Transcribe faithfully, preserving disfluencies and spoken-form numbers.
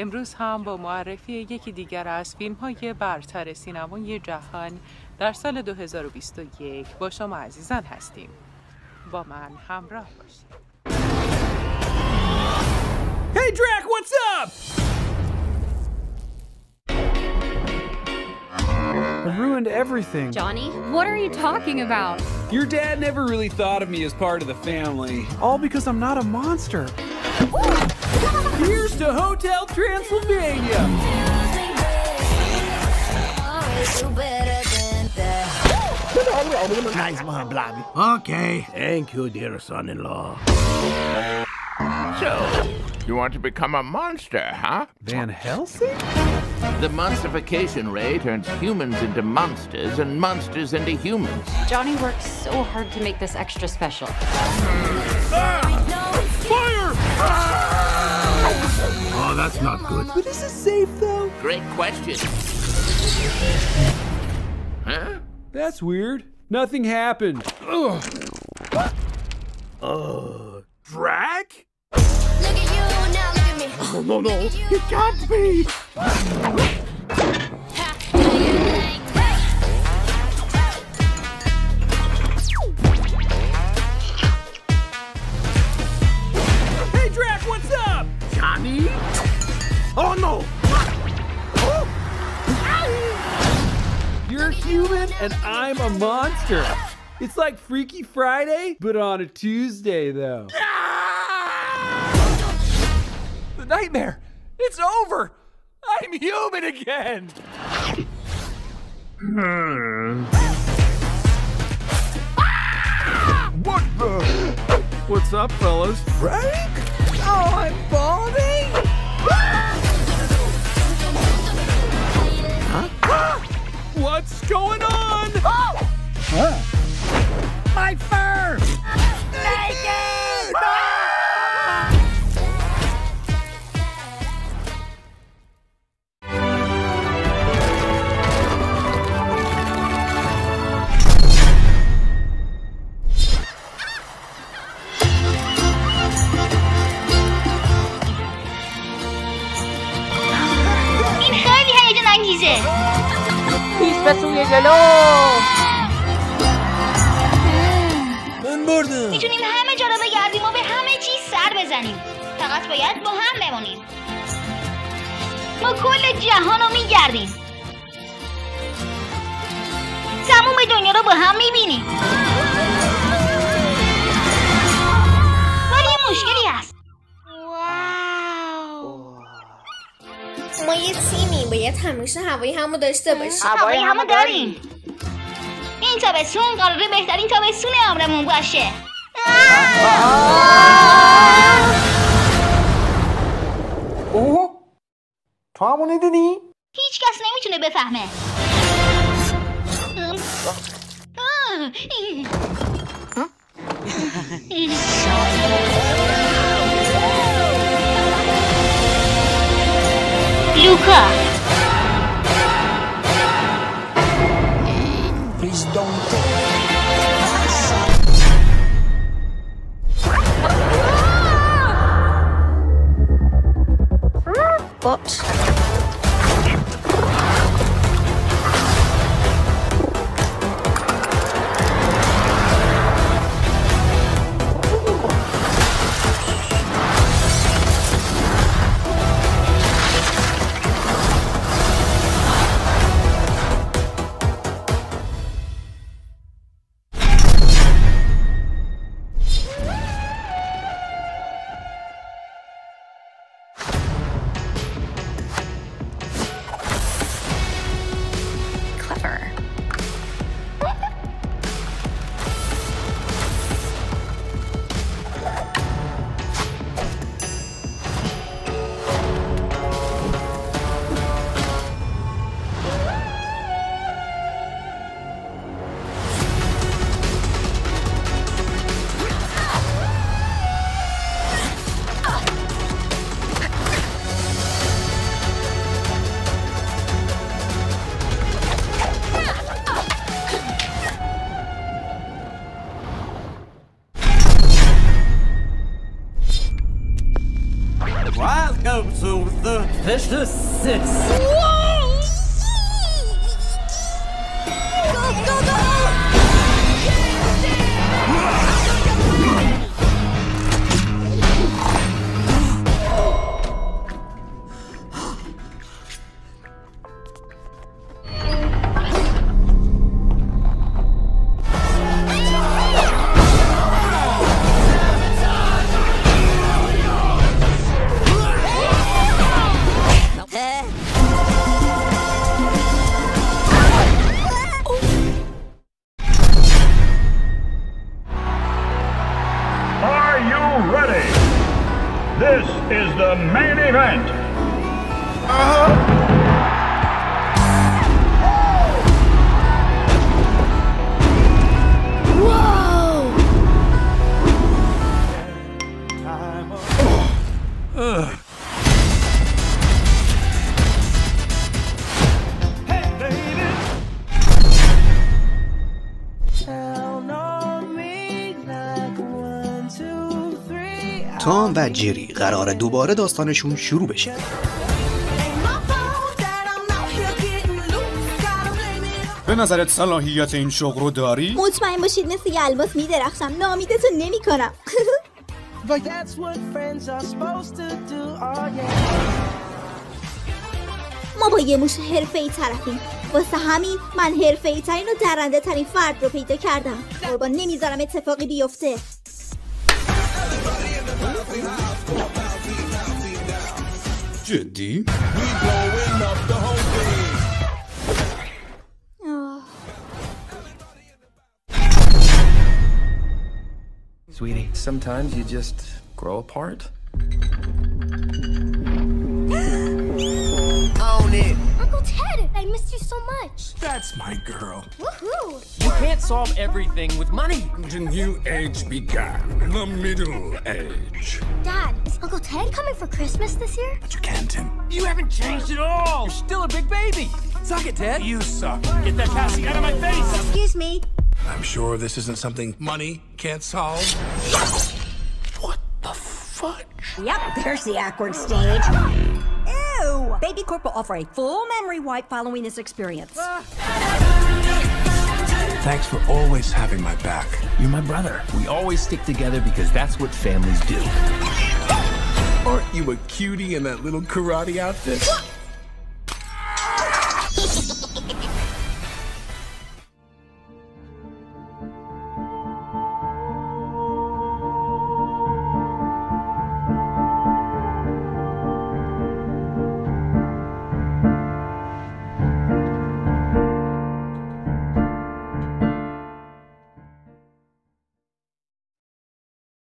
امروز هم با معرفی یکی دیگر از فیلم‌های برتر سینمای جهان در سال دو هزار و بیست و یک با شما عزیزان هستیم. با من همراه باشید. Hey Drac, what's up? I ruined everything. Johnny, what are you talking about? Your dad never really thought of me as part of the family. All because I'm not a monster. Here's to Hotel Transylvania. Nice one, Blobby. Okay. Thank you, dear son-in-law. So, you want to become a monster, huh? Van Helsing? The monstification ray turns humans into monsters and monsters into humans. Johnny worked so hard to make this extra special. Ah! Fire! Ah! Oh, that's not good. But is it safe, though? Great question. Huh? That's weird. Nothing happened. Ugh. Uh, Drac? Look at you, now look at me. Oh, no, no, you, you can't be. Hey, Drac, what's up? Johnny? Oh, no. Oh. You're a human and I'm a monster. It's like Freaky Friday, but on a Tuesday, though. Nightmare! It's over! I'm human again! Ah! What the? What's up, fellas? Frank? Oh, I'm balding? Ah! Huh? Ah! What's going on? Oh! Huh? My fur! Naked! Ah! سوی جلو من بردم. میتونیم همه جا رو بگردیم و به همه چیز سر بزنیم، فقط باید با هم بمونیم. ما کل جهان رو میگردیم، تموم دنیا رو با هم میبینیم، ولی یه مشکلی هست. ما یه تیمی باید همیشه هوای همو داشته باشیم. هوای همو داریم. این تابستون قراره بهترین تابستون عمرمون باشه. اوه تو همو ندیدی؟ هیچ کس نمیتونه بفهمه. Luca. Please don't take What? out of the vicious six. Whoa! Go, go, تام و جری قراره دوباره داستانشون شروع بشه. به نظرت صلاحیت این شغل رو داری؟ مطمئن باشید مثل یه الباس میدرخشم، نامیدتون نمی کنم. ما با یه موش حرفه‌ای طرفیم، واسه همین من حرفه‌ای ترین و درنده ترین فرد رو پیدا کردم. قربان نمیذارم اتفاقی بیفته. جدی؟ Sweetie, sometimes you just grow apart. Own it. Uncle Ted, I missed you so much. That's my girl. Woohoo! You can't solve everything with money. The new age began. The middle age. Dad, is Uncle Ted coming for Christmas this year? But you can't, Tim. You haven't changed at all. You're still a big baby. Suck it, Ted. You suck. Get that cassie out of my face. Excuse me. I'm sure this isn't something money can't solve. What the fudge? Yep, there's the awkward stage. Ew! Baby Corp will offer a full memory wipe following this experience. Thanks for always having my back. You're my brother. We always stick together because that's what families do. Aren't you a cutie in that little karate outfit?